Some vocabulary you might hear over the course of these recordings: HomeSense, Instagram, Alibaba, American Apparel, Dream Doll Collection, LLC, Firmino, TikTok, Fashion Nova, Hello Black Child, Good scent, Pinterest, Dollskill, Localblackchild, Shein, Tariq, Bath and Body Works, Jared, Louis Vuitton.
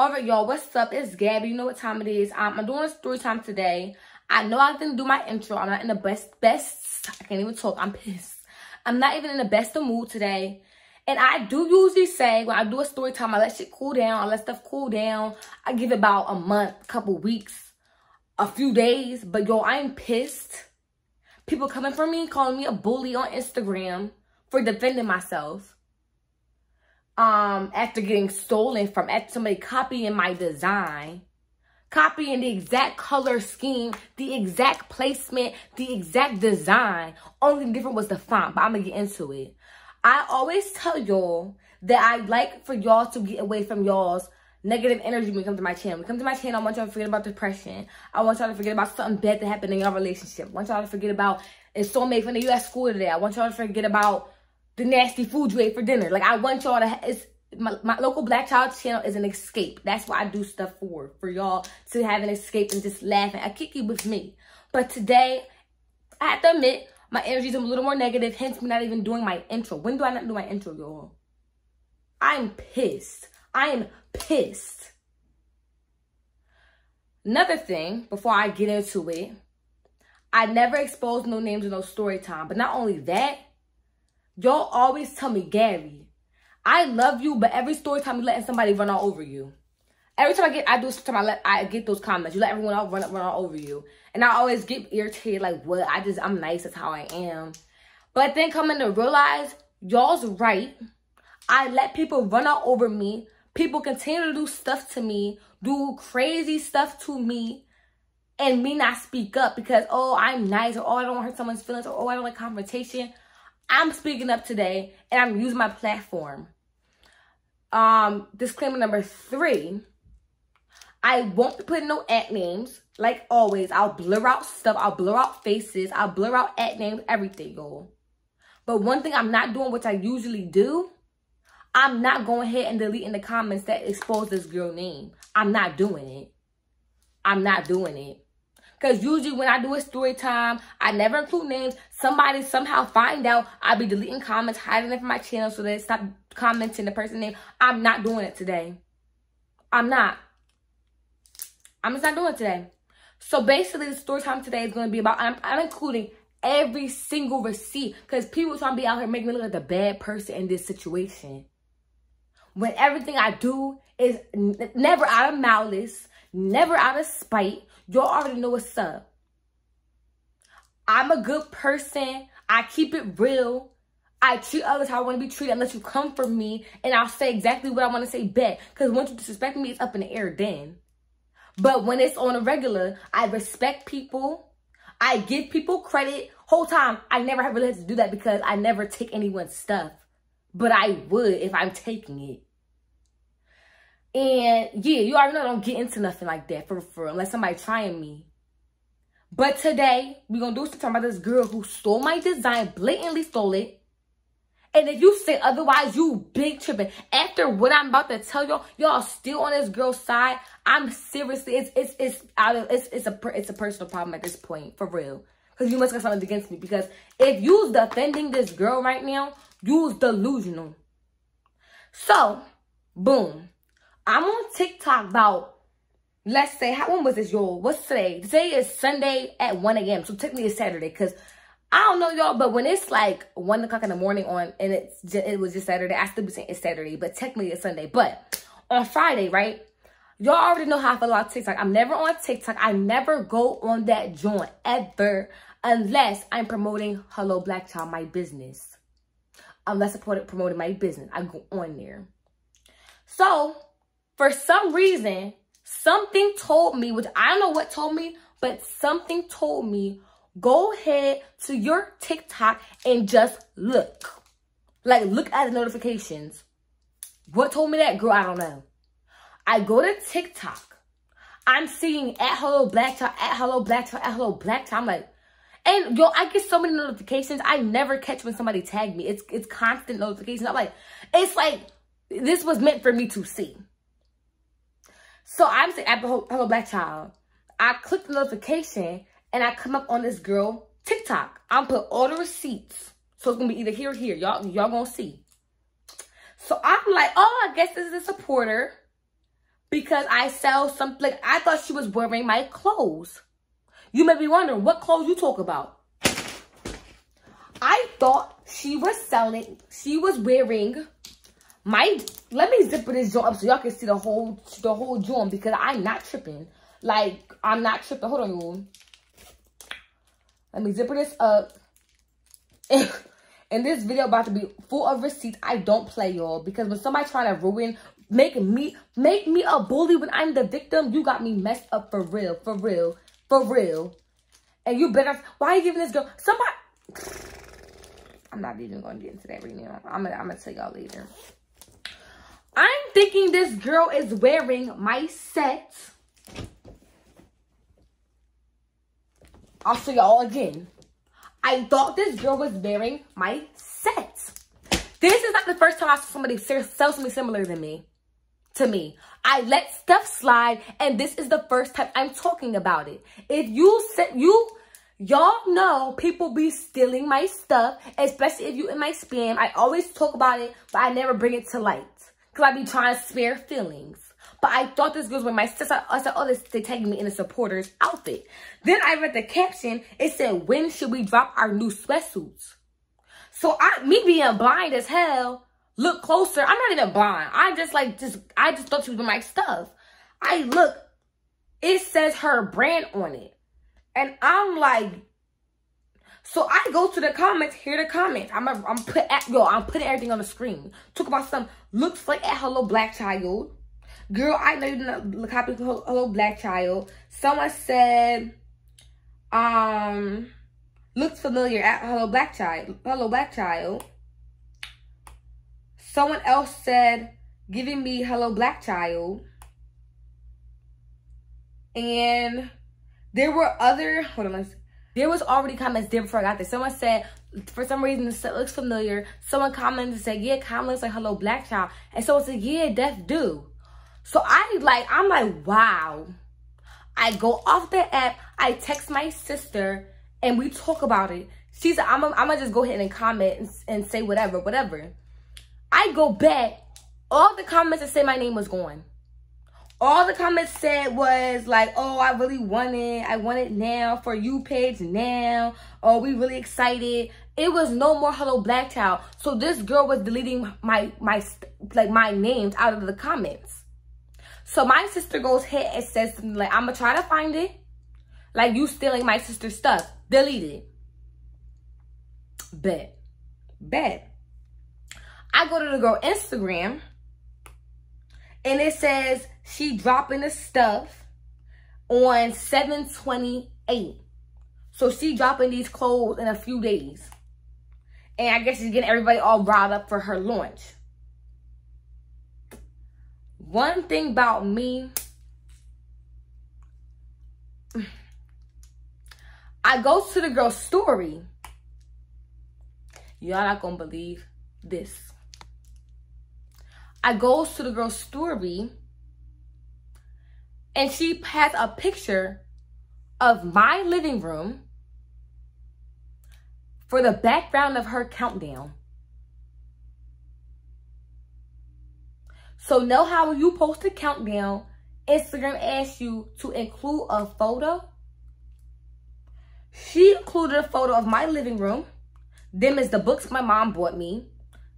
All right, y'all, what's up? It's Gabby. You know what time it is. I'm doing a story time today. I know I didn't do my intro. I'm not in the best. I can't even talk. I'm pissed. I'm not even in the best of mood today. And I do usually say, when I do a story time, I let shit cool down. I let stuff cool down. I give it about a month, couple weeks, a few days. But, yo, I'm pissed. People coming for me, calling me a bully on Instagram for defending myself. After getting stolen from, after somebody copying my design. Copying the exact color scheme, the exact placement, the exact design. Only different was the font, but I'm going to get into it. I always tell y'all that I like for y'all to get away from y'all's negative energy when it comes to my channel. When it comes to my channel, I want y'all to forget about depression. I want y'all to forget about something bad that happened in your relationship. I want y'all to forget about it's so made fun of you at school today. I want y'all to forget about the nasty food you ate for dinner. Like, I want y'all to... It's, my local Black Child channel is an escape. That's what I do stuff for y'all to have an escape and just laugh and kick it with me. But today, I have to admit, my energy is a little more negative, hence me not even doing my intro. When do I not do my intro, y'all? I'm pissed. I am pissed. Another thing, before I get into it, I never exposed no names in no story time. But not only that, y'all always tell me, Gabby, I love you, but every story time you're letting somebody run all over you. Every time I get those comments. You let everyone all run all over you. And I always get irritated, like, what? I'm nice, that's how I am. But then coming to realize, y'all's right. I let people run all over me. People continue to do stuff to me, do crazy stuff to me, and me not speak up because, oh, I'm nice, or, oh, I don't want to hurt someone's feelings, or, oh, I don't like confrontation. I'm speaking up today, and I'm using my platform. Disclaimer number 3. I won't be putting no at names. Like always, I'll blur out stuff. I'll blur out faces. I'll blur out at names, everything, y'all. But one thing I'm not doing, which I usually do, I'm not going ahead and deleting the comments that expose this girl's name. I'm not doing it. I'm not doing it. Because usually when I do a story time, I never include names. Somebody somehow find out. I'll be deleting comments, hiding it from my channel so they stop commenting the person's name. I'm not doing it today. I'm not. I'm just not doing it today. So basically, the story time today is going to be about, I'm including every single receipt because people trying to be out here making me look like the bad person in this situation. When everything I do is never out of malice, never out of spite. Y'all already know what's up. I'm a good person. I keep it real. I treat others how I want to be treated unless you come for me. And I'll say exactly what I want to say back. Because once you disrespect me, it's up in the air then. But when it's on a regular, I respect people. I give people credit. Whole time, I never have really had to do that because I never take anyone's stuff. But I would if I'm taking it. And yeah, you already know I don't get into nothing like that for unless somebody trying me. But today, we're going to do something about this girl who stole my design, blatantly stole it. And if you say otherwise, you big tripping. After what I'm about to tell y'all, y'all still on this girl's side. I'm seriously, it's a personal problem at this point, for real. Because you must have something against me. Because if you's defending this girl right now, you's delusional. So, boom. I'm on TikTok about, let's say, when was this, y'all? What's today? Today is Sunday at 1 a.m. So technically it's Saturday because I don't know, y'all, but when it's like 1 o'clock in the morning on, and it was just Saturday, I still be saying it's Saturday, but technically it's Sunday. But on Friday, right, y'all already know how I feel about TikTok. I'm never on TikTok. I never go on that joint ever unless I'm promoting Hello Black Child, my business. Unless I'm promoting my business, I go on there. So, for some reason, something told me, which I don't know what told me, but something told me, go ahead to your TikTok and just look. Like, look at the notifications. What told me that? Girl, I don't know. I go to TikTok. I'm seeing at Hello Black Child, at Hello Black Child, at Hello Black Child. I'm like, and yo, I get so many notifications. I never catch when somebody tagged me. It's constant notifications. I'm like, it's like, this was meant for me to see. So I'm saying, Hello Black Child. I click the notification and I come up on this girl TikTok. I'm put all the receipts. So it's going to be either here or here. Y'all going to see. So I'm like, oh, I guess this is a supporter. because I sell something. Like, I thought she was wearing my clothes. You may be wondering, what clothes you talk about? I thought she was wearing my, let me zip this joint up so y'all can see the whole joint, because I'm not tripping. Like, I'm not tripping. Hold on, y'all. Let me zip this up. And this video about to be full of receipts. I don't play, y'all, because when somebody trying to ruin, make me a bully when I'm the victim, you got me messed up for real, for real, for real. And you better, why are you giving this girl, somebody, I'm not even going to get into that right now. I'm gonna tell y'all later. I'm thinking this girl is wearing my set. I'll show y'all again. I thought this girl was wearing my set. This is not the first time I saw somebody sell something similar than me. To me, I let stuff slide, and this is the first time I'm talking about it. If you said y'all know people be stealing my stuff, especially if you in my spam. I always talk about it, but I never bring it to light because I be trying to spare feelings. But I thought this girl was with my sister. I said, oh, they're tagging me in a supporter's outfit. Then I read the caption. It said, when should we drop our new sweatsuits? So me being blind as hell, look closer. I'm not even blind. I just thought she was with my stuff. I look. It says her brand on it. And I'm like, so I go to the comments, hear the comments. I'm putting everything on the screen. Talk about something. Looks like at Hello Black Child. Girl, I know you didn't copy Hello Black Child. Someone said, looks familiar at Hello Black Child. Hello Black Child. Someone else said, giving me Hello Black Child. And there were other, hold on, there was already comments there before I got there. Someone said, for some reason, this looks familiar. Someone commented and said, yeah, comment looks like Hello Black Child. And someone said, yeah, Def do. So I'm like, wow. I go off the app. I text my sister and we talk about it. She said, I'm gonna just go ahead and comment and say whatever. I go back. All the comments that say my name was gone. All the comments said was like, oh, I really want it. I want it now for you page now. Oh, we really excited. It was no more Hello Black Child. So this girl was deleting my names out of the comments. So my sister goes ahead and says something like, I'm gonna try to find it. Like, you stealing my sister's stuff. Delete it. Bet. I go to the girl Instagram and it says she dropping the stuff on 7/28. So she dropping these clothes in a few days. And I guess she's getting everybody all riled up for her launch. One thing about me, I go to the girl's story. Y'all not gonna believe this. I go to the girl's story and she has a picture of my living room for the background of her countdown. So know how when you post a countdown, Instagram asks you to include a photo. She included a photo of my living room. Them is the books my mom bought me.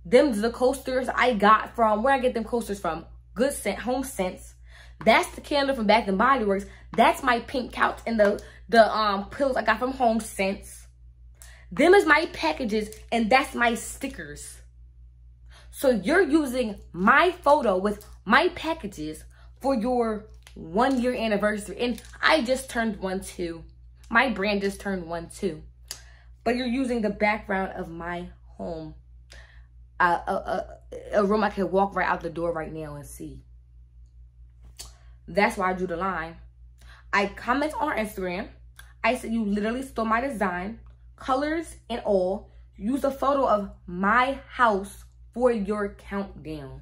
Them's the coasters I got from, where I get them coasters from? Good Scent, HomeSense. That's the candle from Bath and Body Works. That's my pink couch and the pillows I got from HomeSense. Them is my packages and that's my stickers. So you're using my photo with my packages for your 1-year anniversary. And I just turned 1 too. My brand just turned 1 too. But you're using the background of my home. A room I can walk right out the door right now and see. That's why I drew the line. I comment on Instagram. I said, you literally stole my design, colors and all. Use a photo of my house for your countdown.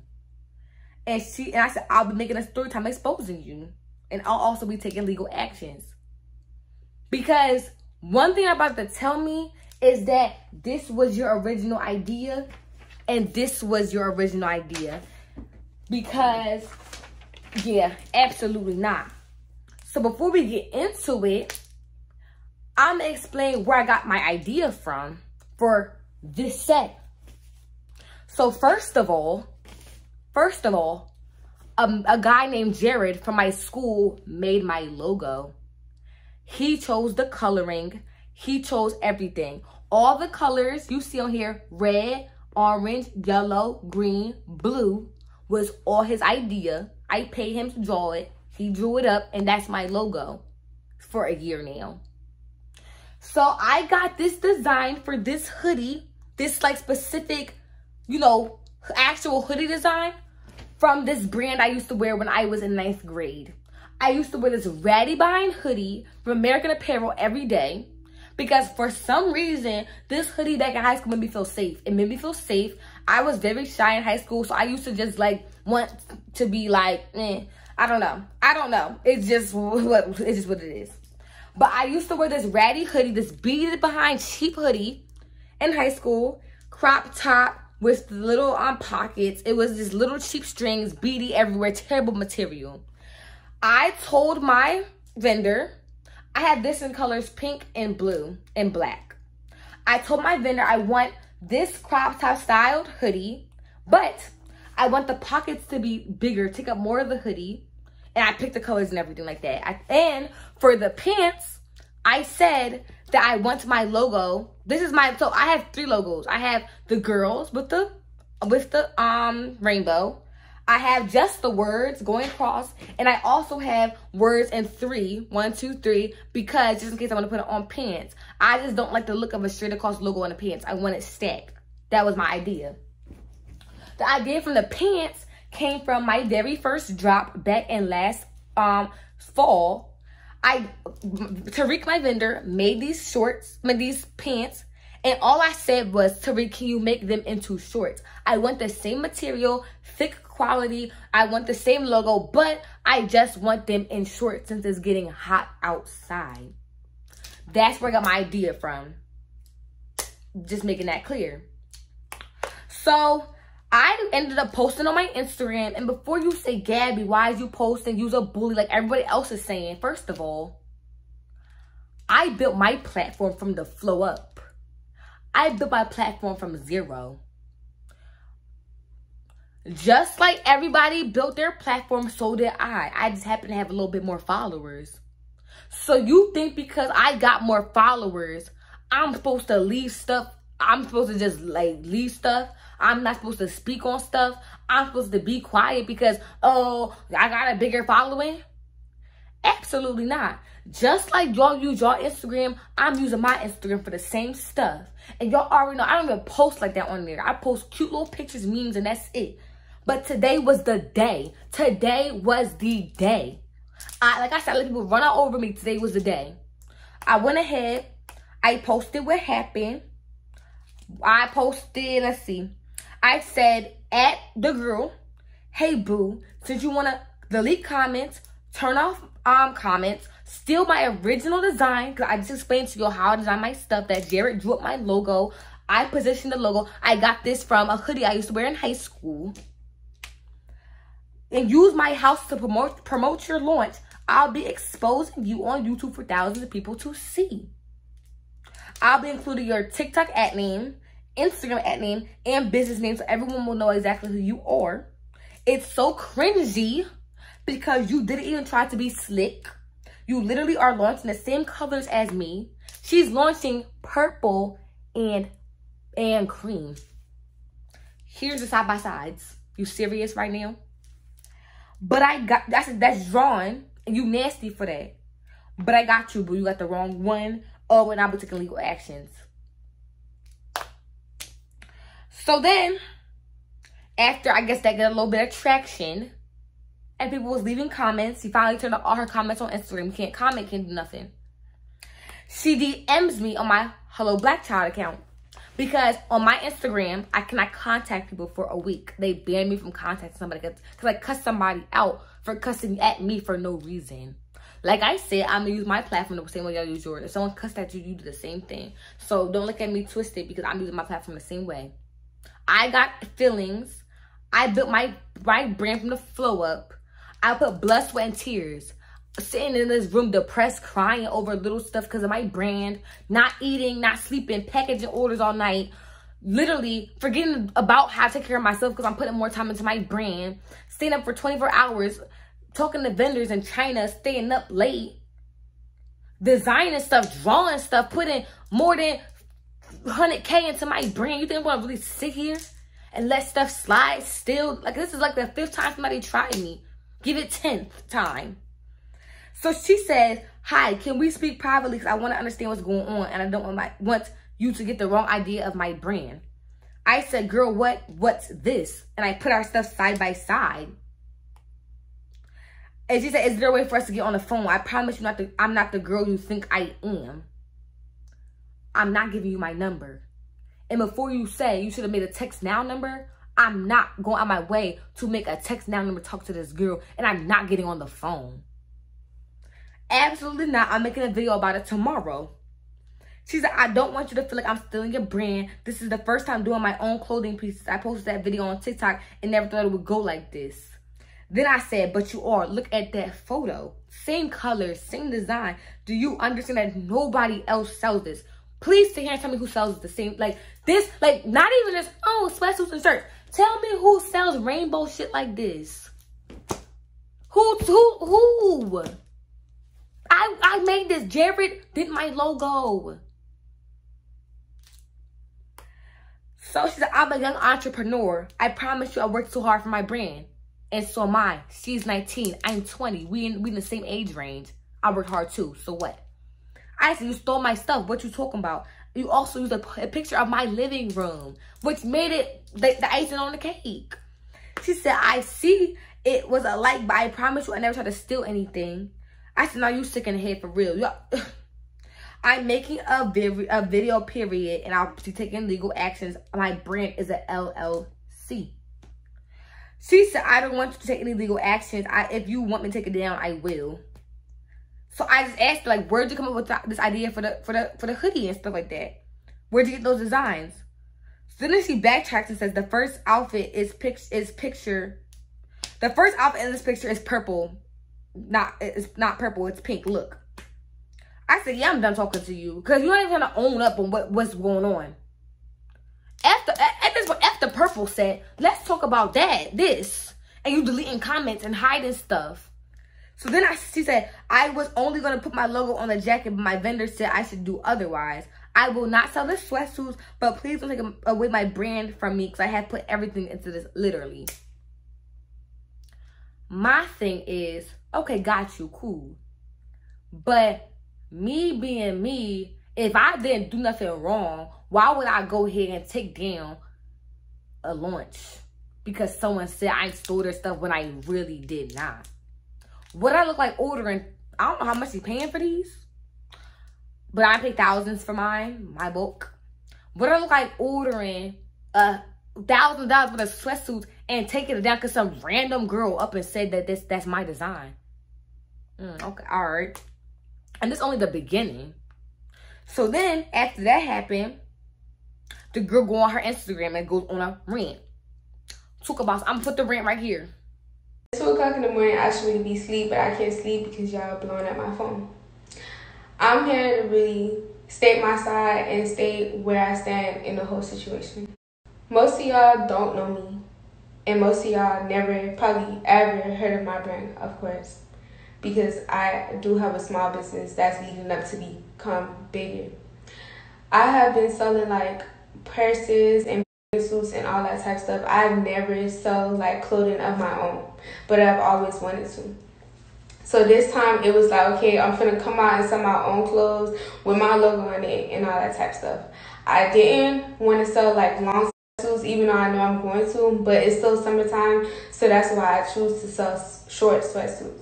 And I said, I'll be making a story time exposing you. And I'll also be taking legal actions. Because one thing you're about to tell me is that this was your original idea. And this was your original idea. Because Yeah, absolutely not. So before we get into it, I'm gonna explain where I got my idea from for this set. So first of all, a guy named Jared from my school made my logo. He chose the coloring. He chose everything. All the colors you see on here, red, orange, yellow, green, blue, was all his idea. I paid him to draw it. He drew it up, and that's my logo for a year now. So I got this design for this hoodie, this like specific, you know, actual hoodie design from this brand I used to wear when I was in 9th grade. I used to wear this ratty behind hoodie from American Apparel every day because for some reason, this hoodie back in high school made me feel safe. It made me feel safe. I was very shy in high school, so I used to just like want to be like, I don't know. It's just what it is. But I used to wear this ratty hoodie, this beaded behind cheap hoodie in high school, crop top with little pockets. It was just little cheap strings, beady everywhere, terrible material. I told my vendor, I had this in colors pink and blue and black. I told my vendor I want this crop top styled hoodie, but I want the pockets to be bigger, take up more of the hoodie. And I picked the colors and everything like that. And for the pants, I said that I want my logo. This is my, so I have 3 logos. I have the girls with the rainbow. I have just the words going across. And I also have words in 3, 1, 2, 3, because just in case I want to put it on pants. I just don't like the look of a straight across logo on the pants. I want it stacked. That was my idea. The idea from the pants came from my very first drop back in last fall. Tariq, my vendor, made these shorts, made these pants, and all I said was, Tariq, can you make them into shorts? I want the same material, thick quality. I want the same logo, but I just want them in shorts since it's getting hot outside. That's where I got my idea from. Just making that clear. So I ended up posting on my Instagram, and before you say, Gabby, why is you posting? You's a bully like everybody else is saying. First of all, I built my platform from the flow up. I built my platform from zero. Just like everybody built their platform, so did I. I just happen to have a little bit more followers. So you think because I got more followers, I'm supposed to leave stuff. I'm supposed to just like leave stuff. I'm not supposed to speak on stuff. I'm supposed to be quiet because, oh, I got a bigger following? Absolutely not. Just like y'all use y'all Instagram, I'm using my Instagram for the same stuff. And y'all already know, I don't even post like that on there. I post cute little pictures, memes, and that's it. But today was the day. Today was the day. Like I said, let people run all over me. Today was the day. I went ahead. I posted what happened. I posted, let's see. I said at the girl, hey boo, since you want to delete comments, turn off comments, steal my original design, because I just explained to you how I designed my stuff, that Jared drew up my logo, I positioned the logo, I got this from a hoodie I used to wear in high school, and use my house to promote your launch. I'll be exposing you on YouTube for thousands of people to see. I'll be including your TikTok ad name, Instagram ad name, and business name so everyone will know exactly who you are. It's so cringy because you didn't even try to be slick. You literally are launching the same colors as me. She's launching purple and cream. Here's the side-by-sides. You serious right now? But I got, that's drawn, and you nasty for that. But I got you, boo. You got the wrong one. Oh, when I'll be taking legal actions. So then, after I guess that got a little bit of traction, and people was leaving comments, she finally turned off all her comments on Instagram. Can't comment, can't do nothing. She DMs me on my Hello Black Child account because on my Instagram, I cannot contact people for a week. They banned me from contacting somebody because I cussed somebody out for cussing at me for no reason. Like I said, I'm going to use my platform the same way y'all use yours. If someone cussed at you, you do the same thing. So don't look at me twisted because I'm using my platform the same way. I got feelings. I built my brand from the flow up. I put blood, sweat, and tears sitting in this room depressed, crying over little stuff because of my brand, not eating, not sleeping, packaging orders all night, literally forgetting about how to take care of myself because I'm putting more time into my brand, staying up for 24 hours, talking to vendors in China, staying up late, designing stuff, drawing stuff, putting more than 100K into my brand. You think I'm gonna really sit here and let stuff slide still? Like, this is like the 5th time somebody tried me. Give it 10th time. So she says, hi, can we speak privately? Because I want to understand what's going on and I don't want you to get the wrong idea of my brand. I said, girl, what's this? And I put our stuff side by side. And she said, is there a way for us to get on the phone? I promise you I'm not the girl you think I am. I'm not giving you my number. And before you say you should have made a text now number, I'm not going out my way to make a text now number, talk to this girl, and I'm not getting on the phone. Absolutely not. I'm making a video about it tomorrow. She said, I don't want you to feel like I'm stealing your brand. This is the first time doing my own clothing pieces. I posted that video on TikTok and never thought it would go like this. Then I said, but you are. Look at that photo. Same color, same design. Do you understand that nobody else sells this? Please sit here and tell me who sells the same, like this, like not even just, oh, sweatsuits and shirts. Tell me who sells rainbow shit like this. Who? I made this. Jared did my logo. So she said, I'm a young entrepreneur. I promise you I worked too hard for my brand. And so am I. She's 19. I'm 20. We in the same age range. I work hard too. So what? I said, you stole my stuff. What you talking about? You also used a picture of my living room, which made it the icing on the cake. She said, I see it was a like, but I promise you I never tried to steal anything. I said, no, you sick in the head for real. I'm making a video, period, and I'll be taking legal actions. My brand is an LLC. She said, I don't want you to take any legal actions. If you want me to take it down, I will. So I just asked her, like, where'd you come up with this idea for the hoodie and stuff like that? Where'd you get those designs? So then she backtracks and says, the first outfit in this picture is purple. It's not purple, it's pink, look. I said, yeah, I'm done talking to you. Because you're not even going to own up on what's going on. At this point, after purple said, let's talk about this. And you deleting comments and hiding stuff. So then she said, I was only going to put my logo on the jacket, but my vendor said I should do otherwise. I will not sell this sweatsuit, but please don't take away my brand from me because I have put everything into this, literally. My thing is, okay, got you, cool. But me being me, if I didn't do nothing wrong, why would I go ahead and take down a launch because someone said I stole their stuff when I really did not? What I look like ordering, I don't know how much he's paying for these, but I pay thousands for mine, my bulk. What I look like ordering $1,000 worth of sweatsuits and taking it down because some random girl up and said that that's my design. Okay, all right. And this is only the beginning. So then after that happened, the girl go on her Instagram and goes on a rant. Talk about, I'm gonna put the rant right here. It's 2 o'clock in the morning, I should really be asleep, but I can't sleep because y'all blowing up my phone. I'm here to really state my side and state where I stand in the whole situation. Most of y'all don't know me, and most of y'all never, probably ever heard of my brand, of course, because I do have a small business that's leading up to become bigger. I have been selling like purses and suits and all that type of stuff. I've never sold like clothing of my own, but I've always wanted to. So this time it was like, okay, I'm finna come out and sell my own clothes with my logo on it and all that type of stuff. I didn't want to sell like long suits, even though I know I'm going to, but it's still summertime, so that's why I choose to sell short sweatsuits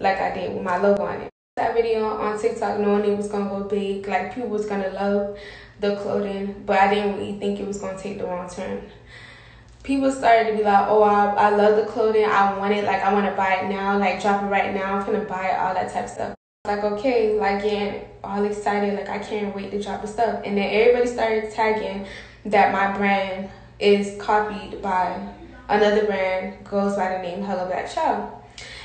like I did with my logo on it. That video on TikTok, knowing it was gonna go big, like people was gonna love the clothing, but I didn't really think it was gonna take the wrong turn. People started to be like, oh, I love the clothing, I want it, like I want to buy it now, like drop it right now, I'm gonna buy it, all that type of stuff. Like, okay, like getting all excited, like I can't wait to drop the stuff. And then everybody started tagging that my brand is copied by another brand, goes by the name Hello Black Child.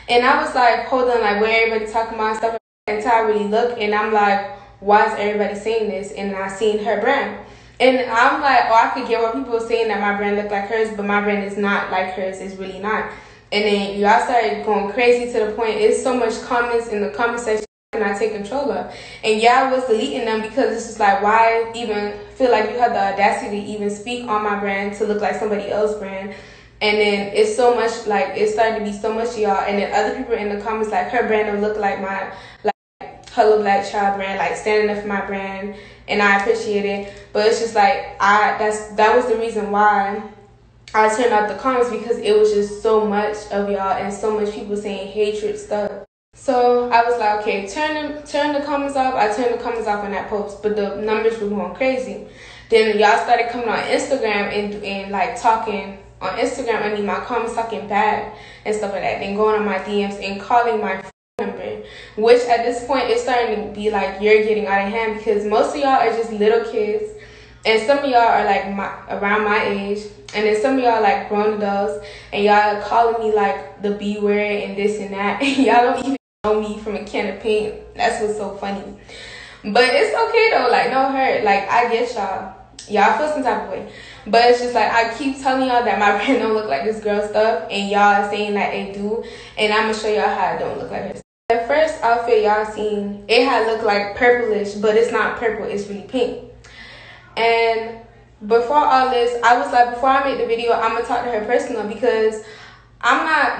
And I was like, hold on, like, where everybody talking about stuff until I really look, and I'm like, why is everybody seeing this? And I seen her brand. And I'm like, oh, I could get what people are saying that my brand look like hers, but my brand is not like hers. It's really not. And then y'all started going crazy to the point, it's so much comments in the comment section I take control of. And y'all was deleting them because it's just like, why even feel like you have the audacity to even speak on my brand to look like somebody else's brand? And then it's so much, like, it started to be so much y'all. And then other people in the comments, like, her brand don't look like my, like, Hello Black Child brand, like, standing up for my brand. And I appreciate it. But it's just like, that was the reason why I turned out the comments, because it was just so much of y'all and so much people saying hatred stuff. So I was like, okay, turn the comments off. I turned the comments off on that post, but the numbers were going crazy. Then y'all started coming on Instagram and like talking on Instagram. I mean, my comments talking bad and stuff like that. Then going on my DMs and calling my phone number, which at this point it's starting to be like you're getting out of hand, because most of y'all are just little kids, and some of y'all are like around my age, and then some of y'all like grown adults, and y'all calling me like the B word and this and that. Y'all don't even know me from a can of paint. That's what's so funny. But it's okay though, like, no hurt. Like, I get y'all feel some type of way, but it's just like I keep telling y'all that my brand don't look like this girl stuff, and y'all saying that they do, and I'm gonna show y'all how it don't look like this. The first outfit y'all seen, it had looked like purplish, but it's not purple, it's really pink. And before all this, I was like, before I make the video, I'm gonna talk to her personal, because I'm not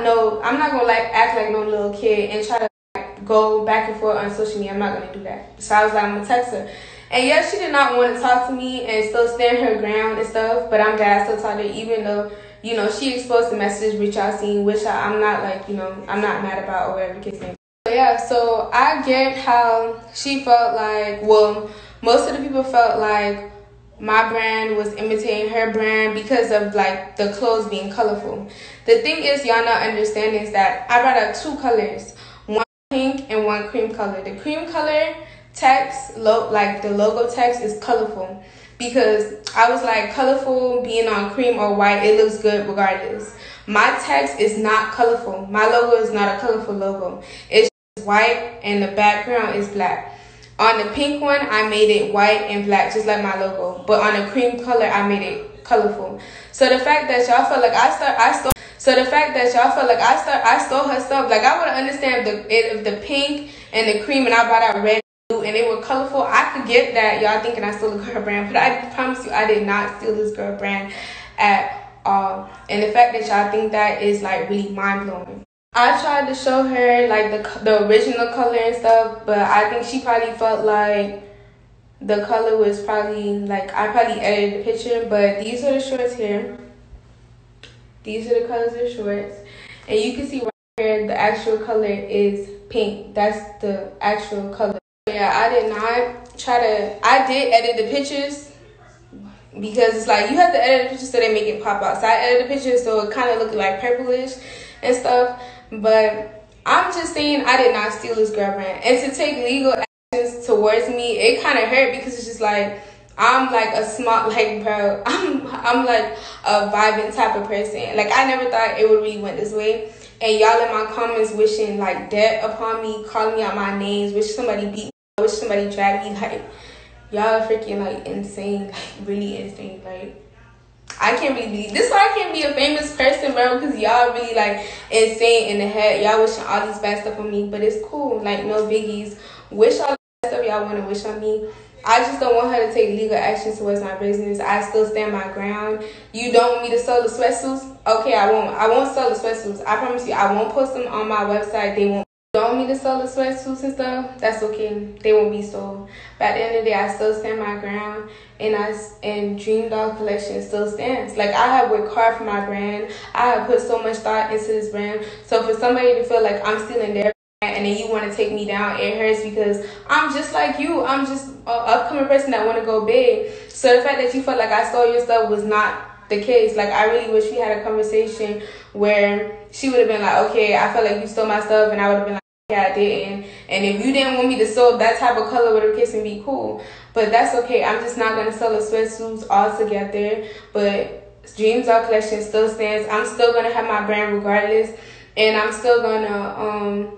gonna like act like no little kid and try to like go back and forth on social media. I'm not gonna do that. So I was like, I'm gonna text her. And yes, she did not want to talk to me and still stand her ground and stuff, but I'm glad I still talked to her, even though, you know, she exposed the message which y'all seen, which I'm not like, you know, I'm not mad about or whatever the case may be. So yeah, so I get how she felt like, well, most of the people felt like my brand was imitating her brand because of like the clothes being colorful. The thing is, y'all not understanding is that I brought up two colors, one pink and one cream color. The cream color text, like the logo text, is colorful, because I was like, colorful being on cream or white, it looks good regardless. My text is not colorful. My logo is not a colorful logo. It's just white and the background is black. On the pink one, I made it white and black, just like my logo. But on the cream color, I made it colorful. So the fact that y'all felt like I stole her stuff, like, I would understand if the pink and the cream and I bought out red and blue and they were colorful, I could get that y'all thinking I stole the girl brand. But I promise you, I did not steal this girl brand at all. And the fact that y'all think that is like really mind blowing. I tried to show her like the original color and stuff, but I think she probably felt like the color was probably like, I probably edited the picture. But these are the shorts here. These are the colors of the shorts, and you can see right here the actual color is pink. That's the actual color. Yeah, I did edit the pictures, because it's like you have to edit the pictures so they make it pop out. So I edited the pictures so it kind of looked like purplish and stuff. But I'm just saying, I did not steal this girl brand. And to take legal actions towards me, it kind of hurt, because it's just like, I'm like a smart, like, bro, I'm like a vibing type of person. Like, I never thought it would really went this way. And y'all in my comments wishing like death upon me, calling me out my names, wish somebody beat me, wish somebody dragged me. Like, y'all are freaking like insane, like really insane. Like, I can't really believe this is why I can't be a famous person, bro, because y'all really like insane in the head. Y'all wishing all these bad stuff on me, but it's cool, like, no biggies. Wish all the bad stuff y'all want to wish on me. I just don't want her to take legal action towards my business. I still stand my ground. You don't want me to sell the sweatsuits? Okay, I won't sell the sweatsuits. I promise you, I won't post them on my website. They won't. You don't want me to sell the sweatsuits and stuff? That's okay. They won't be sold. But at the end of the day, I still stand my ground. And Dream Doll Collection still stands. Like, I have worked hard for my brand. I have put so much thought into this brand. So for somebody to feel like I'm stealing their brand and then you want to take me down, it hurts, because I'm just like you. I'm just an upcoming person that want to go big. So the fact that you felt like I stole your stuff was not the case. Like, I really wish we had a conversation where she would have been like, okay, I felt like you stole my stuff, and I would have been like, yeah, I didn't. And if you didn't want me to sell that type of color, whatever case, and be cool. But that's okay. I'm just not gonna sell the sweatsuits all together. But Dream Doll Collection still stands. I'm still gonna have my brand regardless. and I'm still gonna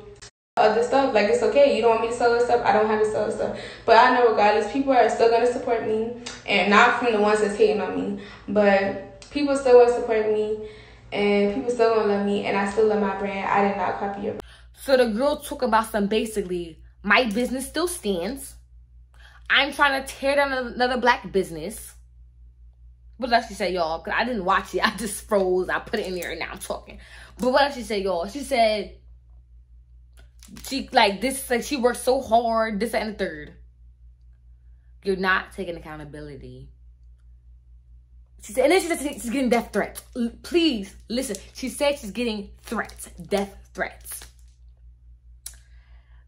other stuff. Like, it's okay, you don't want me to sell this stuff, I don't have to sell this stuff, but I know regardless people are still gonna support me, and not from the ones that's hating on me, but people still want to support me and people still gonna love me, and I still love my brand. I did not copy your brand. So the girl talk about some basically my business still stands, I'm trying to tear down another black business. What did she say, y'all? Because I didn't watch it, I just froze, I put it in there and now I'm talking. But what did she say, y'all? She said she like this, like she worked so hard, this and the third. You're not taking accountability. She said, and then she said she's getting death threats. Please listen, she said she's getting threats, death threats.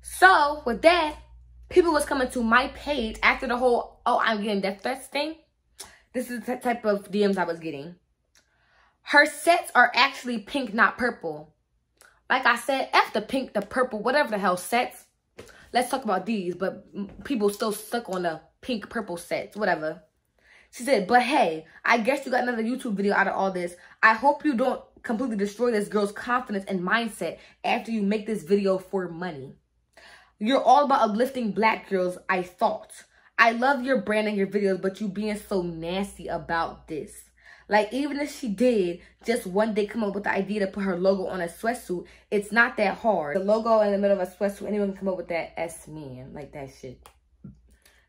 So with that, people was coming to my page after the whole "oh, I'm getting death threats" thing. This is the type of DMs I was getting. Her sets are actually pink, not purple. Like I said, F the pink, the purple, whatever the hell sets. Let's talk about these, but people still stuck on the pink, purple sets, whatever. She said, but hey, I guess you got another YouTube video out of all this. I hope you don't completely destroy this girl's confidence and mindset after you make this video for money. You're all about uplifting black girls, I thought. I love your brand and your videos, but you being so nasty about this. Like, even if she did just one day come up with the idea to put her logo on a sweatsuit, it's not that hard. The logo in the middle of a sweatsuit, anyone can come up with that S, man. Like, that shit.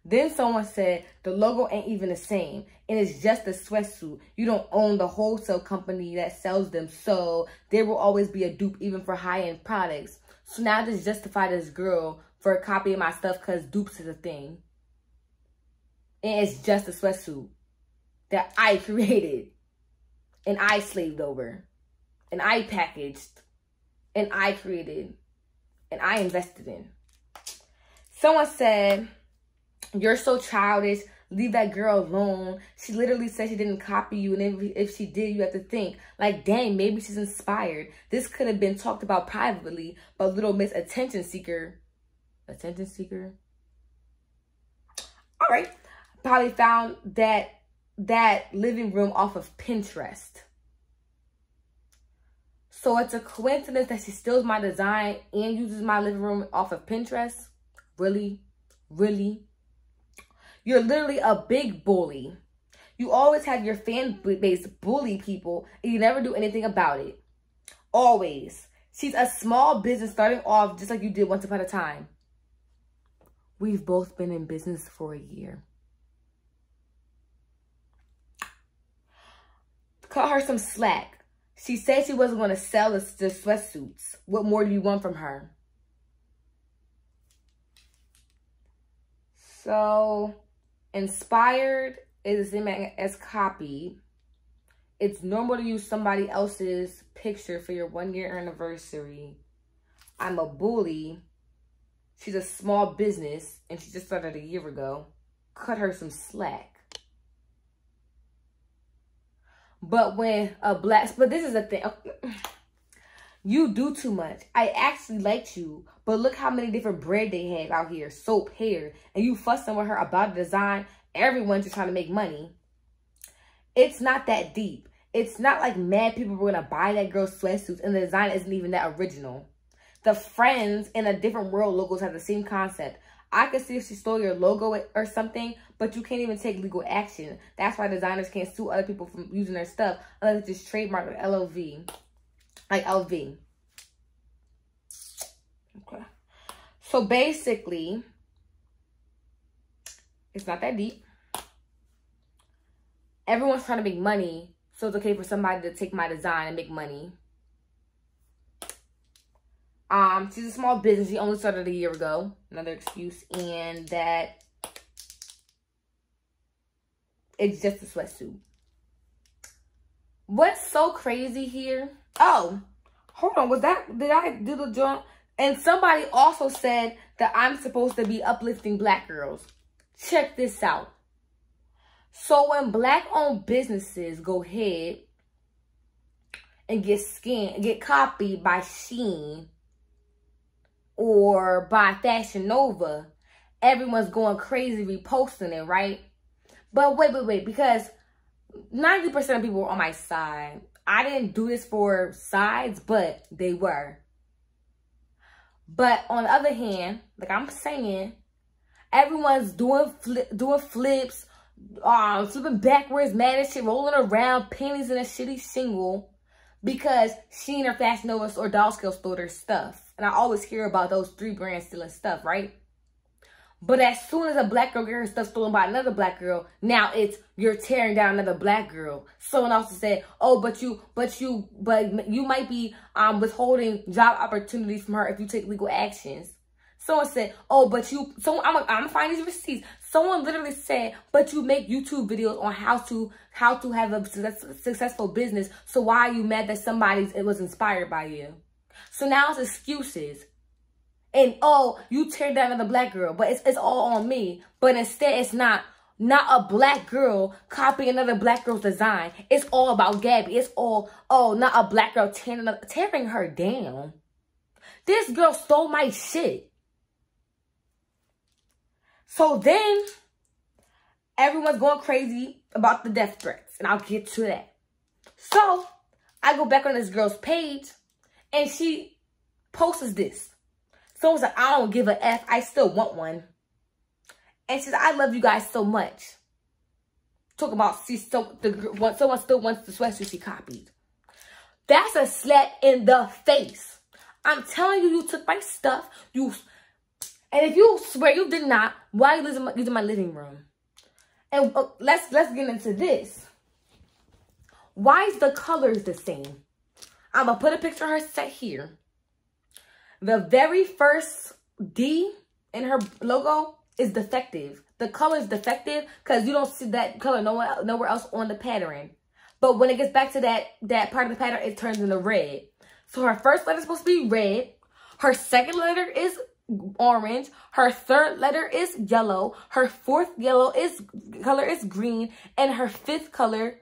Then someone said, the logo ain't even the same, and it's just a sweatsuit. You don't own the wholesale company that sells them, so there will always be a dupe even for high-end products. So now just justify this girl for copying my stuff because dupes is a thing. And it's just a sweatsuit that I created, and I slaved over, and I packaged, and I created, and I invested in. Someone said, you're so childish, leave that girl alone. She literally said she didn't copy you, and if she did, you have to think, like, dang, maybe she's inspired. This could have been talked about privately, but little miss attention seeker, all right, probably found that living room off of Pinterest. So it's a coincidence that she steals my design and uses my living room off of Pinterest? Really? Really? You're literally a big bully. You always have your fan base bully people and you never do anything about it. Always. She's a small business starting off just like you did once upon a time. We've both been in business for a year. Cut her some slack. She said she wasn't going to sell the sweatsuits. What more do you want from her? So, inspired is the same as copied. It's normal to use somebody else's picture for your one-year anniversary. I'm a bully. She's a small business, and she just started a year ago. Cut her some slack. But when a black, but this is the thing. You do too much. I actually liked you, but look how many different bread they have out here. Soap, hair, and you fussing with her about the design. Everyone's just trying to make money. It's not that deep. It's not like mad people were going to buy that girl's sweatsuits and the design isn't even that original. The Friends in a Different World logos have the same concept. I could see if she stole your logo or something, but you can't even take legal action. That's why designers can't sue other people from using their stuff unless it's just trademarked or LLV. Like LV. Okay. So basically, it's not that deep. Everyone's trying to make money, so it's okay for somebody to take my design and make money. She's a small business. She only started a year ago. Another excuse. And that it's just a sweatsuit. What's so crazy here? Oh, hold on. Was that, did I do the joint? And somebody also said that I'm supposed to be uplifting black girls. Check this out. So when black owned businesses go ahead and get copied by Shein, or by Fashion Nova, everyone's going crazy reposting it, right? But wait, because 90% of people were on my side. I didn't do this for sides, but they were. But on the other hand, like I'm saying, everyone's doing flips, flipping backwards, mad as shit, rolling around, panties in a shitty shingle, because Shein or Fashion Nova or Dollskill stole their stuff. And I always hear about those three brands stealing stuff, right? But as soon as a black girl gets her stuff stolen by another black girl, now it's, you're tearing down another black girl. Someone else said, oh, but you might be withholding job opportunities from her if you take legal actions. Someone said, oh, but you, someone, I'm finding these receipts. Someone literally said, but you make YouTube videos on how to have a successful business. So why are you mad that somebody was inspired by you? So now it's excuses. And oh, you tear down another black girl, but it's all on me. But instead, it's not a black girl copying another black girl's design. It's all about Gabby. It's all, oh, not a black girl tearing her down. This girl stole my shit. So then, everyone's going crazy about the death threats, and I'll get to that. So I go back on this girl's page, and she posts this. Someone said, I don't give a F. I still want one. And she said, I love you guys so much. Talk about someone still wants the sweatshirt she copied. That's a slap in the face. I'm telling you, you took my stuff. And if you swear you did not, why are you using my living room? And let's get into this. Why is the colors the same? I'm going to put a picture of her set here. The very first D in her logo is defective. The color is defective because you don't see that color nowhere else on the pattern. But when it gets back to that part of the pattern, it turns into red. So her first letter is supposed to be red. Her second letter is orange. Her third letter is yellow. Her fourth color is green. And her fifth color...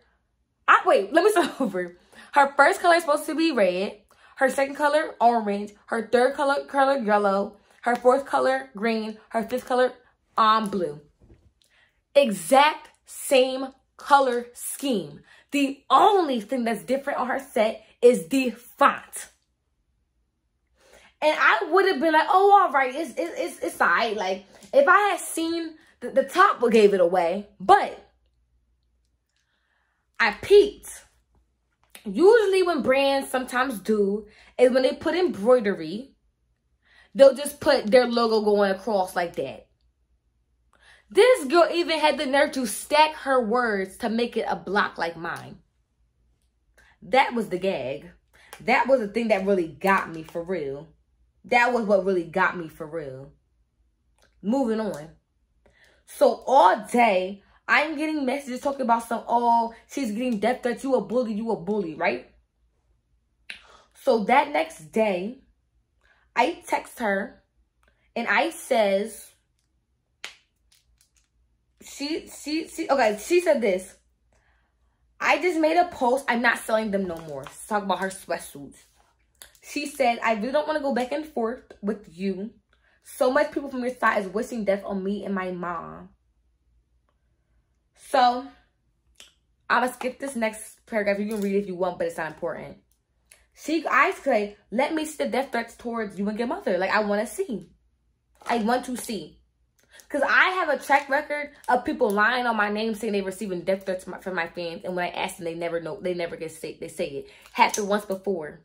Wait, let me start over. Her first color is supposed to be red. Her second color, orange. Her third color yellow. Her fourth color, green. Her fifth color, blue. Exact same color scheme. The only thing that's different on her set is the font. And I would have been like, oh, all right, it's all right. Like, if I had seen, the top gave it away. But I peeked. Usually when brands sometimes do is when they put embroidery, they'll just put their logo going across like that. This girl even had the nerve to stack her words to make it a block like mine. That was the gag. That was the thing that really got me for real. That was what really got me for real. Moving on. So all day, I'm getting messages talking about some, oh, she's getting death threats, you a bully, right? So that next day, I text her, and I says, she said this, I just made a post, I'm not selling them no more. Let's talk about her sweatsuits. She said, I really don't want to go back and forth with you. So much people from your side is wishing death on me and my mom. So, I'm going to skip this next paragraph. You can read it if you want, but it's not important. I say, let me see the death threats towards you and your mother. Like, I want to see. I want to see. Because I have a track record of people lying on my name saying they're receiving death threats from my fans. And when I ask them, they never get sick. They say it. Happened once before.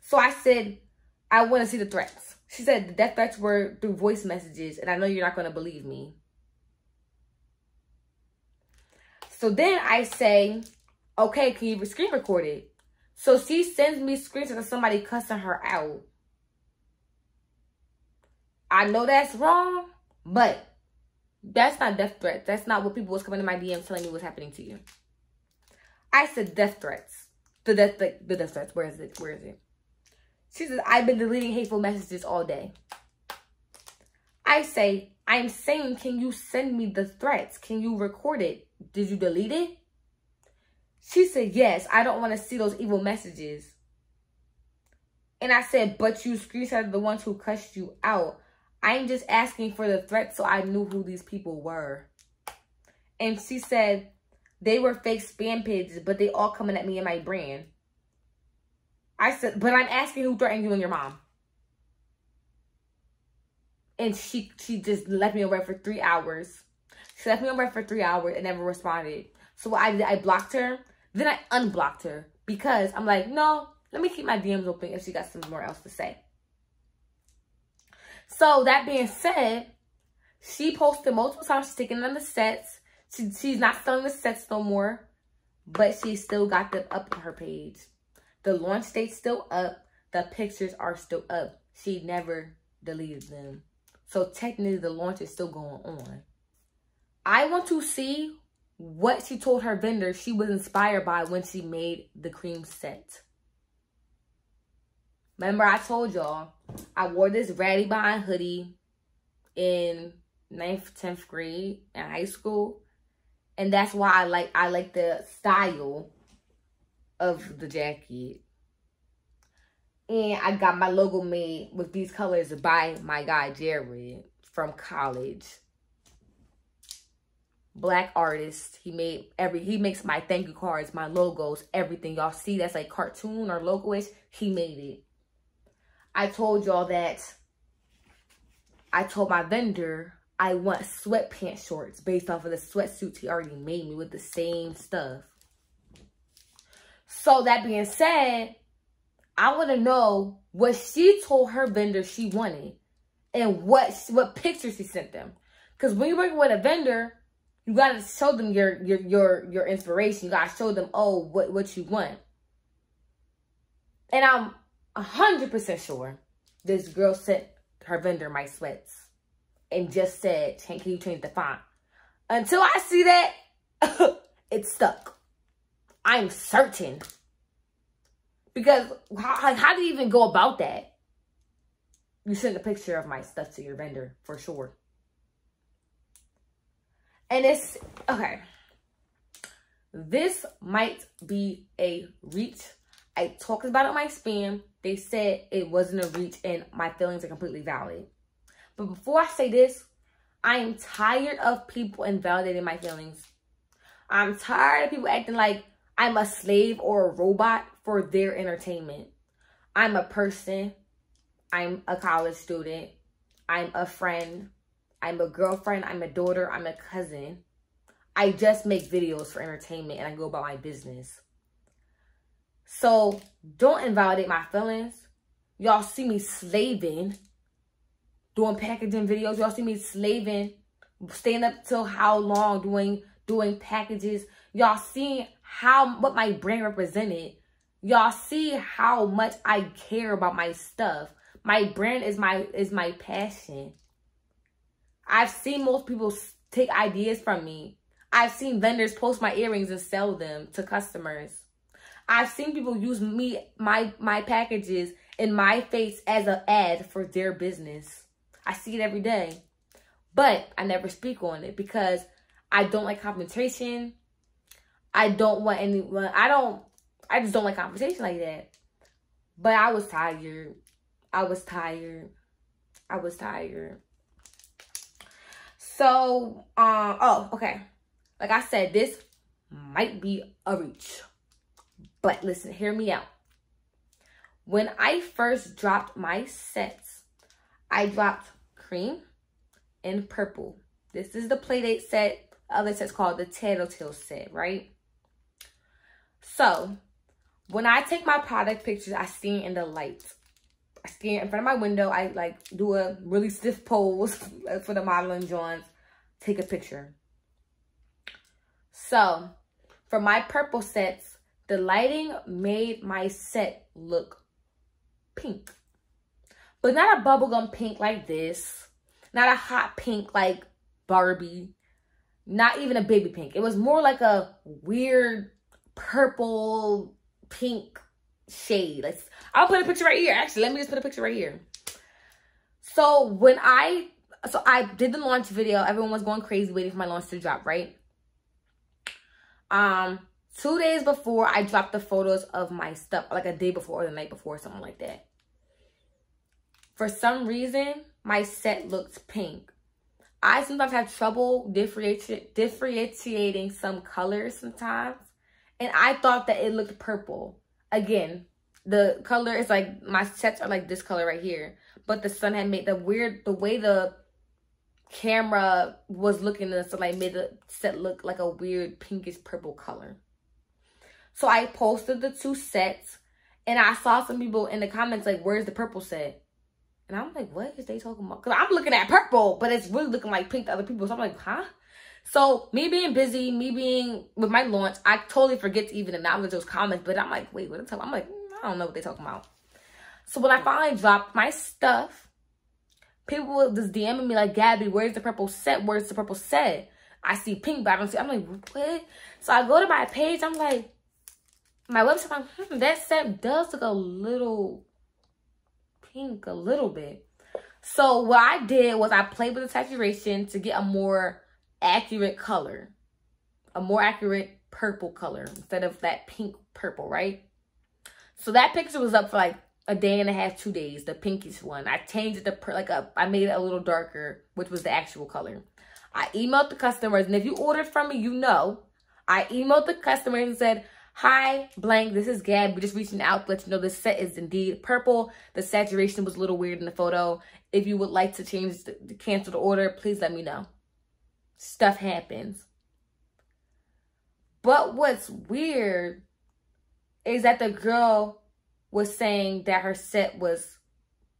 So, I said, I want to see the threats. She said the death threats were through voice messages. And I know you're not going to believe me. So then I say, okay, can you screen record it? So she sends me screenshots of somebody cussing her out. I know that's wrong, but that's not death threats. That's not what people was coming to my DM telling me what's happening to you. I said death threats. The death threats. Where is it? Where is it? She says, I've been deleting hateful messages all day. I say, I'm saying, can you send me the threats? Can you record it? Did you delete it? She said, yes. I don't want to see those evil messages. And I said, but you screenshotted the ones who cussed you out. I'm just asking for the threats so I knew who these people were. And she said, They were fake spam pages, but they all coming at me and my brand. I said, but I'm asking who threatened you and your mom. And she just left me on red for 3 hours. She left me on red for 3 hours and never responded. So what I did, I blocked her. Then I unblocked her because I'm like, no, let me keep my DMs open if she got something more else to say. So that being said, she posted multiple times. She's taking them to sets. She's not selling the sets no more, but she still got them up on her page. The launch date's still up. The pictures are still up. She never deleted them. So technically the launch is still going on. I want to see what she told her vendor she was inspired by when she made the cream set. Remember I told y'all, I wore this ratty behind hoodie in 9th, 10th grade in high school. And that's why I like the style of the jacket. And I got my logo made with these colors by my guy Jared from college. Black artist. He makes my thank you cards, my logos, everything. Y'all see that's like cartoon or logo-ish. He made it. I told y'all that I told my vendor I want sweatpants shorts based off of the sweatsuits he already made me with the same stuff. So that being said, I want to know what she told her vendor she wanted and what pictures she sent them. Because when you're working with a vendor, you got to show them your inspiration. You got to show them, oh, what you want. And I'm 100% sure this girl sent her vendor my sweats and just said, can you change the font? Until I see that, it's stuck. I'm certain. Because how do you even go about that? You send a picture of my stuff to your vendor for sure. And it's, okay. This might be a reach. I talked about it on my spam. They said it wasn't a reach and my feelings are completely valid. But before I say this, I am tired of people invalidating my feelings. I'm tired of people acting like I'm a slave or a robot for their entertainment. I'm a person. I'm a college student. I'm a friend. I'm a girlfriend. I'm a daughter. I'm a cousin. I just make videos for entertainment and I go about my business. So don't invalidate my feelings. Y'all see me slaving, doing packaging videos. Y'all see me slaving, staying up till how long doing packages. Y'all see what my brand represented. Y'all see how much I care about my stuff. My brand is my passion. I've seen most people take ideas from me. I've seen vendors post my earrings and sell them to customers. I've seen people use my packages and my face as an ad for their business. I see it every day, but I never speak on it because I don't like confrontation. I don't want anyone. I just don't like conversation like that. But I was tired. I was tired. I was tired. So, oh, okay. Like I said, this might be a reach. But listen, hear me out. When I first dropped my sets, I dropped cream and purple. This is the Playdate set. The other set's called the Tattletale set, right? So, when I take my product pictures, I stand in the light. I stand in front of my window. I, like, do a really stiff pose for the modeling joints. Take a picture. So, for my purple sets, the lighting made my set look pink. But not a bubblegum pink like this. Not a hot pink like Barbie. Not even a baby pink. It was more like a weird purple pink shade. Let's, I'll put a picture right here. Actually, let me just put a picture right here. So when I did the launch video, everyone was going crazy waiting for my launch to drop, right? 2 days before, I dropped the photos of my stuff, like a day before or the night before, something like that. For some reason, my set looked pink. I sometimes have trouble differentiating some colors sometimes. And I thought that it looked purple. Again, the color is like, my sets are like this color right here. But the sun had made the weird, the way the camera was looking at us, like made the set look like a weird pinkish purple color. So I posted the two sets. And I saw some people in the comments like, where's the purple set? And I'm like, what is they talking about? Because I'm looking at purple, but it's really looking like pink to other people. So I'm like, huh? So me being busy, me being with my launch, I totally forget to even acknowledge those comments. But I'm like, wait, what are they talking about? I'm like, I don't know what they're talking about. So when I finally dropped my stuff, people were just DMing me like, Gabby, where's the purple set? Where's the purple set? I see pink, but I don't see. I'm like, what? So I go to my page. I'm like, my website, I'm like, that set does look a little pink, a little bit. So what I did was I played with the saturation to get a more accurate color, a more accurate purple color instead of that pink purple, right? So that picture was up for like a day and a half, 2 days, the pinkish one. I changed it to like a, I made it a little darker, which was the actual color. I emailed the customers, and if you ordered from me, you know, I emailed the customers and said, hi, blank, this is Gab. We're just reaching out to let you know this set is indeed purple. The saturation was a little weird in the photo. If you would like to change, to cancel the order, please let me know. Stuff happens. But what's weird is that the girl was saying that her set was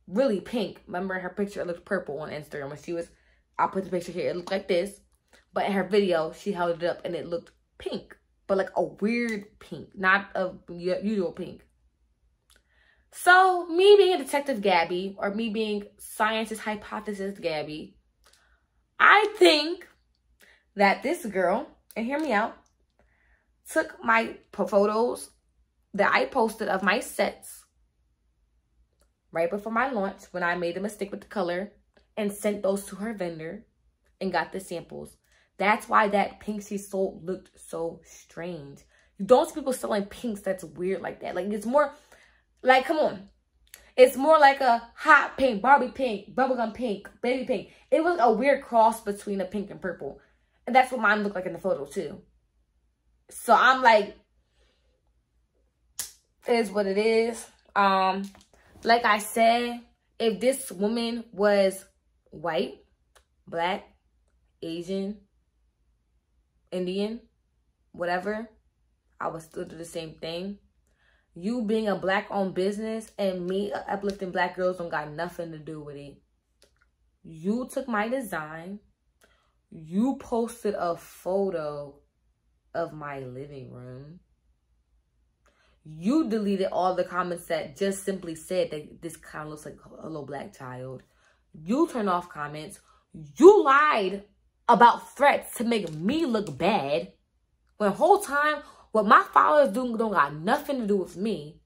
really pink. Remember her picture, it looked purple on Instagram when she was, I'll put the picture here, it looked like this. But in her video, she held it up and it looked pink. But like a weird pink, not a usual pink. So me being a detective Gabby, or me being scientist hypothesis Gabby, I think that this girl, and hear me out, took my photos that I posted of my sets right before my launch when I made a mistake with the color, and sent those to her vendor and got the samples. That's why that pink she sold looked so strange. You don't see people selling pinks that's weird like that. Like, it's more, like, come on. It's more like a hot pink, Barbie pink, bubblegum pink, baby pink. It was a weird cross between a pink and purple. And that's what mine looked like in the photo, too. So I'm like, it is what it is. Like I said, if this woman was white, black, Asian, Indian, whatever, I would still do the same thing. You being a black-owned business and me uplifting black girls don't got nothing to do with it. You took my design. You posted a photo of my living room. You deleted all the comments that just simply said that this kind of looks like a little black child. You turned off comments. You lied about threats to make me look bad, when the whole time what my followers do don't got nothing to do with me.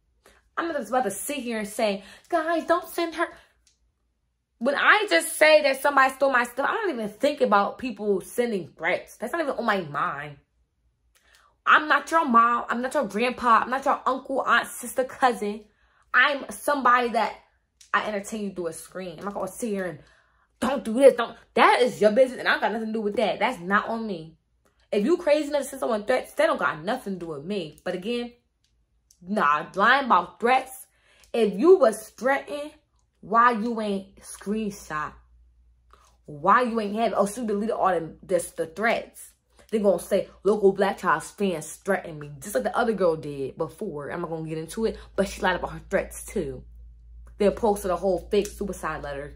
I'm not just about to sit here and say, guys, don't send her. When I just say that somebody stole my stuff, I don't even think about people sending threats. That's not even on my mind. I'm not your mom. I'm not your grandpa. I'm not your uncle, aunt, sister, cousin. I'm somebody that I entertain you through a screen. I'm not going to sit here and don't do this, don't. That is your business, and I got nothing to do with that. That's not on me. If you crazy enough to send someone threats, they don't got nothing to do with me. But again, nah, lying about threats. If you was threatened, why you ain't screenshot? Why you ain't have it? Oh, so you deleted all the threats. They're going to say, local black child's fans threatened me. Just like the other girl did before. I'm not going to get into it, but she lied about her threats too. They posted a whole fake suicide letter.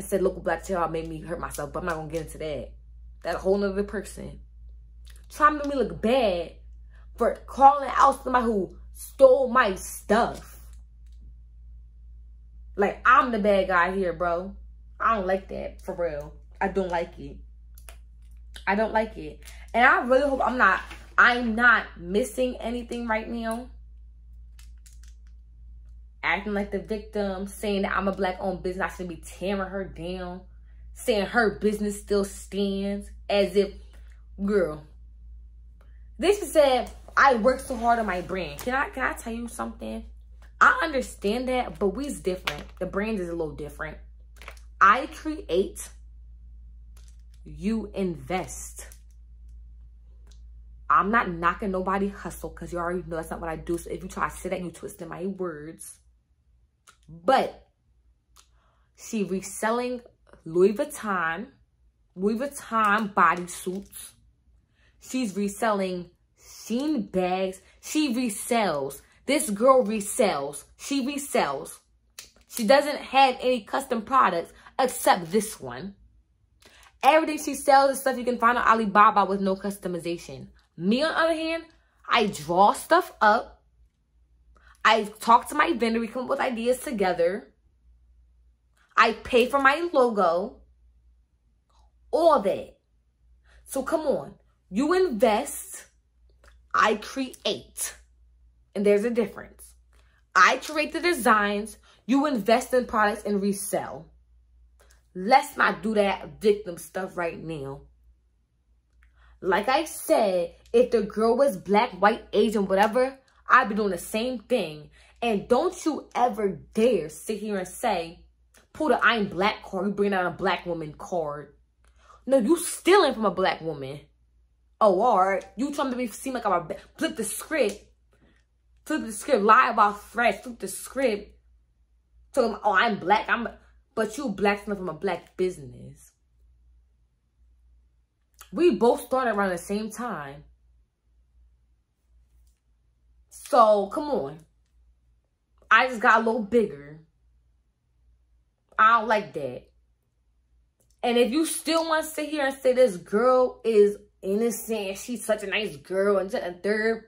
I said, local black child made me hurt myself, but I'm not going to get into that. That whole other person. Trying to make me look bad for calling out somebody who stole my stuff. Like, I'm the bad guy here, bro. I don't like that, for real. I don't like it. I don't like it. And I really hope I'm not missing anything right now. Acting like the victim, saying that I'm a black-owned business, I shouldn't be tearing her down, saying her business still stands, as if, girl. This is said, I work so hard on my brand. Can I tell you something? I understand that, but we's different. The brand is a little different. I create, you invest. I'm not knocking nobody hustle, because you already know that's not what I do. So if you try to sit at you twisting my words. But she reselling Louis Vuitton bodysuits. She's reselling Shein bags. She resells. This girl resells. She resells. She doesn't have any custom products except this one. Everything she sells is stuff you can find on Alibaba with no customization. Me, on the other hand, I draw stuff up. I talk to my vendor. We come up with ideas together. I pay for my logo. All that. So come on. You invest. I create. And there's a difference. I create the designs. You invest in products and resell. Let's not do that victim stuff right now. Like I said, if the girl was black, white, Asian, whatever, I'd be doing the same thing. And don't you ever dare sit here and say, pull the I'm black card. You bring out a black woman card. No, you stealing from a black woman. Oh, or you trying to be seem like I'm a flip the script, lie about threats, flip the script. Talking about, oh, I'm black, but you black stuff from a black business. We both started around the same time. So, come on. I just got a little bigger. I don't like that. And if you still want to sit here and say this girl is innocent, she's such a nice girl, and third,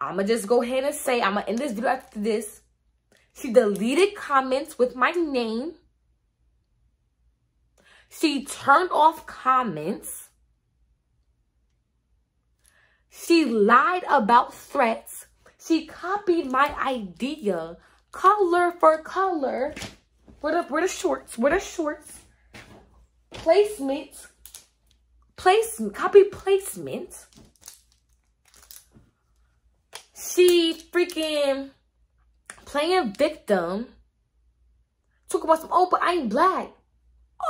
I'ma just go ahead and say, I'ma end this video after this. She deleted comments with my name. She turned off comments. She lied about threats. She copied my idea, color for color. Where the shorts? Placement, copy placement. She freaking playing victim. Talk about some, oh, but I ain't black.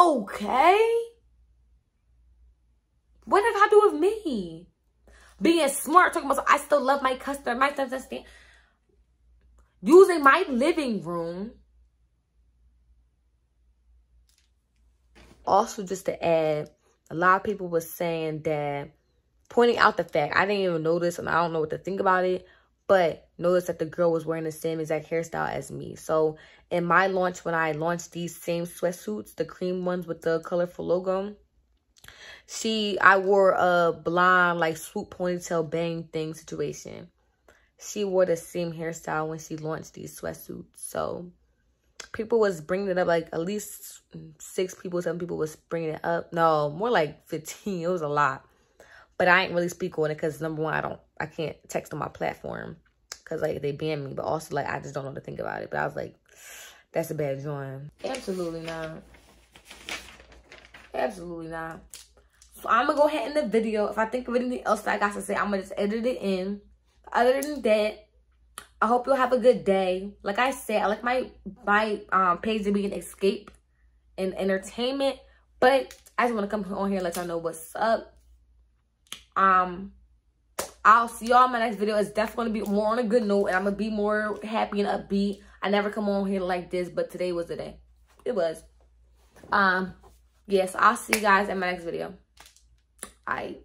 Okay. What did that do with me? Being smart, talking about, I still love my customer, my stuff, using my living room. Also, just to add, a lot of people were saying that, pointing out the fact, I didn't even notice, and I don't know what to think about it, but notice that the girl was wearing the same exact hairstyle as me. So, in my launch, when I launched these same sweatsuits, the cream ones with the colorful logo, I wore a blonde, like, swoop ponytail bang thing situation. She wore the same hairstyle when she launched these sweatsuits. So, people was bringing it up, like, at least 6 people, 7 people was bringing it up. No, more like 15. It was a lot. But I ain't really speak on it because, number one, I can't text on my platform because, like, they banned me. But also, like, I just don't know what to think about it. But I was like, that's a bad join. Absolutely not. Absolutely not. So, I'm going to go ahead in the video. If I think of anything else that I got to say, I'm going to just edit it in. Other than that, I hope you'll have a good day. Like I said, I like my page to be an escape and entertainment. But I just want to come on here and let y'all know what's up. I'll see y'all in my next video. It's definitely going to be more on a good note. And I'm going to be more happy and upbeat. I never come on here like this. But today was the day. It was. Yes, I'll see you guys in my next video. All right.